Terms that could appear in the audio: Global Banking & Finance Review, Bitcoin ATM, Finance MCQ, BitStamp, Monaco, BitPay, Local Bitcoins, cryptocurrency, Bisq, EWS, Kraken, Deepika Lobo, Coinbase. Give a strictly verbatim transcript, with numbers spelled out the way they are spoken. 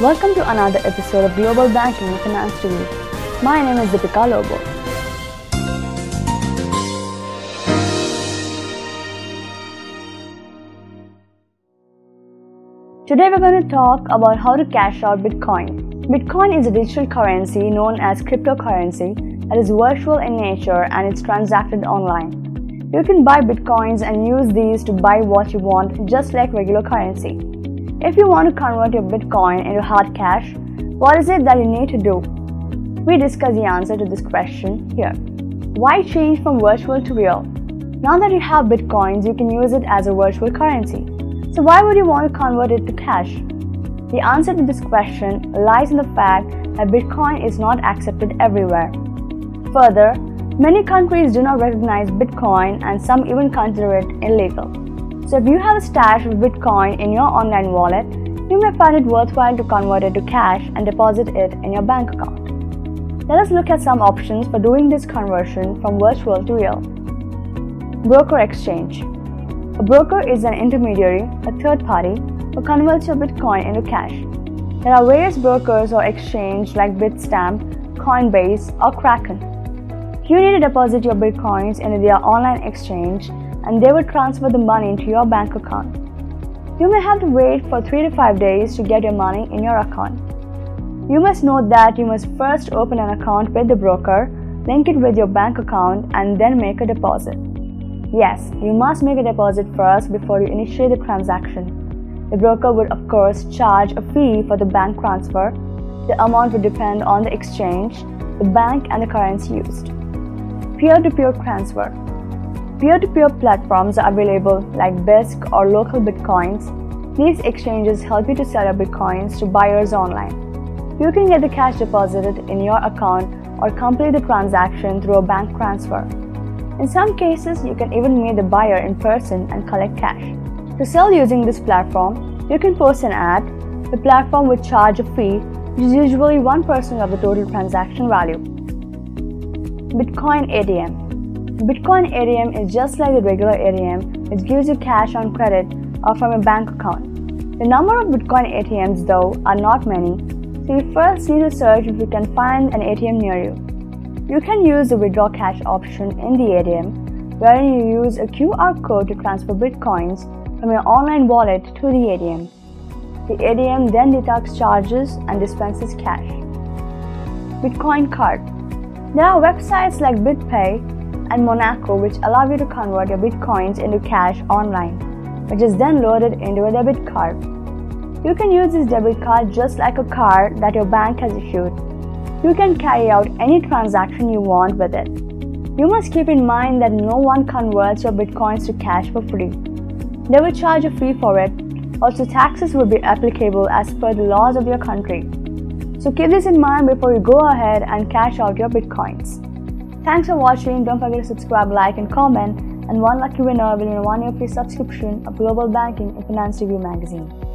Welcome to another episode of Global Banking and Finance Review. My name is Deepika Lobo. Today we're going to talk about how to cash out Bitcoin. Bitcoin is a digital currency known as cryptocurrency that is virtual in nature and it's transacted online. You can buy bitcoins and use these to buy what you want, just like regular currency. If you want to convert your bitcoin into hard cash, what is it that you need to do? We discuss the answer to this question here. Why change from virtual to real? Now that you have bitcoins, you can use it as a virtual currency. So why would you want to convert it to cash? The answer to this question lies in the fact that bitcoin is not accepted everywhere. Further, many countries do not recognize Bitcoin and some even consider it illegal. So if you have a stash of Bitcoin in your online wallet, you may find it worthwhile to convert it to cash and deposit it in your bank account. Let us look at some options for doing this conversion from virtual to real. Broker exchange. A broker is an intermediary, a third party, who converts your Bitcoin into cash. There are various brokers or exchange like BitStamp, Coinbase or Kraken. You need to deposit your bitcoins into their online exchange and they will transfer the money into your bank account. You may have to wait for three to five days to get your money in your account. You must note that you must first open an account with the broker, link it with your bank account and then make a deposit. Yes, you must make a deposit first before you initiate the transaction. The broker would of course charge a fee for the bank transfer. The amount would depend on the exchange, the bank and the currency used. Peer-to-peer transfer. Peer-to-peer platforms are available like Bisq or Local Bitcoins. These exchanges help you to sell your bitcoins to buyers online. You can get the cash deposited in your account or complete the transaction through a bank transfer. In some cases, you can even meet the buyer in person and collect cash. To sell using this platform, you can post an ad. The platform would charge a fee, which is usually one percent of the total transaction value. Bitcoin A T M. Bitcoin A T M is just like the regular A T M, which gives you cash on credit or from a bank account. The number of Bitcoin A T Ms though are not many, so you first need to search if you can find an A T M near you. You can use the withdraw cash option in the A T M, wherein you use a Q R code to transfer Bitcoins from your online wallet to the A T M. The A T M then deducts charges and dispenses cash. Bitcoin card. There are websites like BitPay and Monaco which allow you to convert your bitcoins into cash online, which is then loaded into a debit card. You can use this debit card just like a card that your bank has issued. You can carry out any transaction you want with it. You must keep in mind that no one converts your bitcoins to cash for free. They will charge a fee for it. Also, taxes will be applicable as per the laws of your country. So keep this in mind before you go ahead and cash out your bitcoins. Thanks for watching. Don't forget to subscribe, like and comment. And one lucky winner will win a one year free subscription of Global Banking and Finance Review magazine.